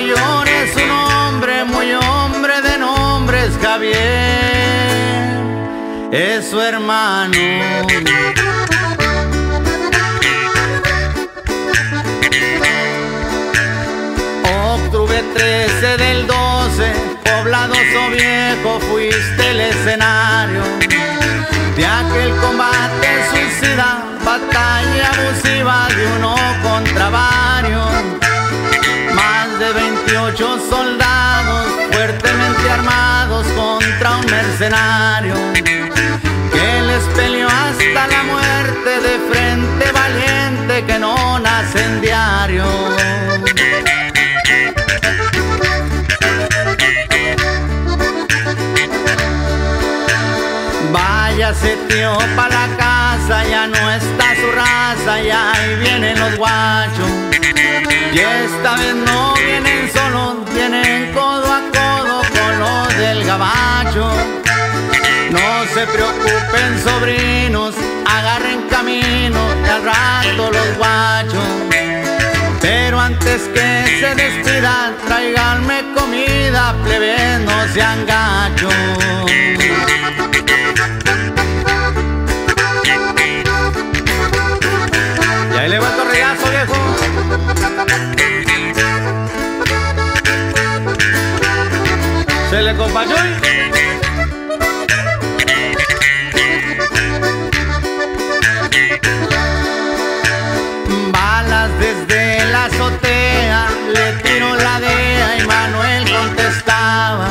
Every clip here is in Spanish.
mayor es un hombre, muy hombre de nombres, Javier es su hermano. Octubre 13 del 12, Pobladoso Viejo, fuiste el escenario de aquel combate suicida, batalla abusiva de uno contra varios. Más de 28 soldados fuertemente armados contra un mercenario que les peleó hasta la muerte, de frente valiente que no nace en diario. Váyase tío pa' la casa, ya no está su raza, ya ahí vienen los guachos. Y esta vez no vienen solos, vienen codo a codo con los del gabacho. No se preocupen sobrinos, agarren camino, que al rato los guachos. Pero antes que se despidan, tráiganme comida, plebes, no sean gachos. Ahí le va el torrellazo, viejo. Se le compachó. Balas desde la azotea, le tiró la DEA y Manuel contestaba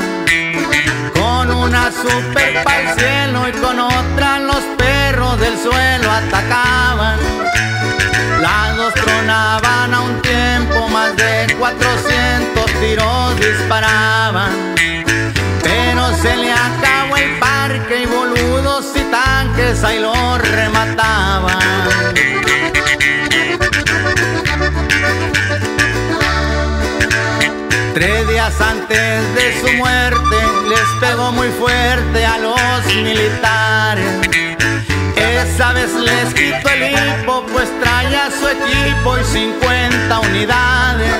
con una super pa'l cielo y con otra los perros del suelo atacaban. Las dos tronaban a un tiempo, más de 400 tiros disparaban. Pero se le acabó el parque y boludos y tanques ahí lo remataban. Tres días antes de su muerte les pegó muy fuerte a los militares. Esa vez les quitó el hipo, pues traía su equipo y 50 unidades.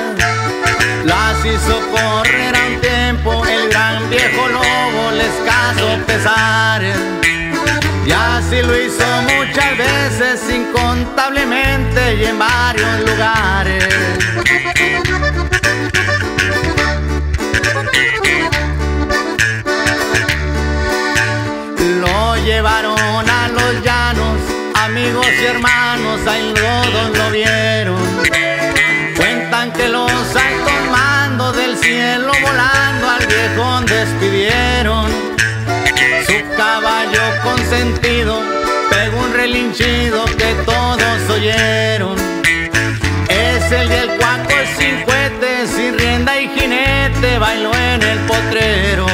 Las hizo correr a un tiempo, el gran viejo lobo les causó pesares. Y así lo hizo muchas veces, incontablemente y en varios lugares. Lo llevaron a los llanos, amigos y hermanos, ahí todos lo vieron. Cuentan que los altos mandos del cielo volando al viejón despidieron. Su caballo consentido pegó un relinchido que todos oyeron. Es el del cuaco y sin cuetes, sin rienda y jinete, bailó en el potrero.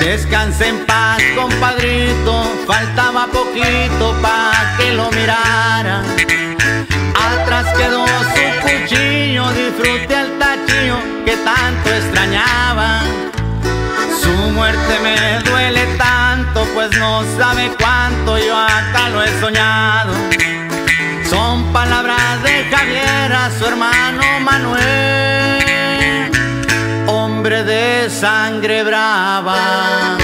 Descanse en paz, compadrito, faltaba poquito pa' que lo mirara. Atrás quedó su cuchillo, disfrute al tachillo que tanto extrañaba. Su muerte me duele tanto, pues no sabe cuánto yo acá lo he soñado. Son palabras de Javier a su hermano Manuel, hombre de sangre brava.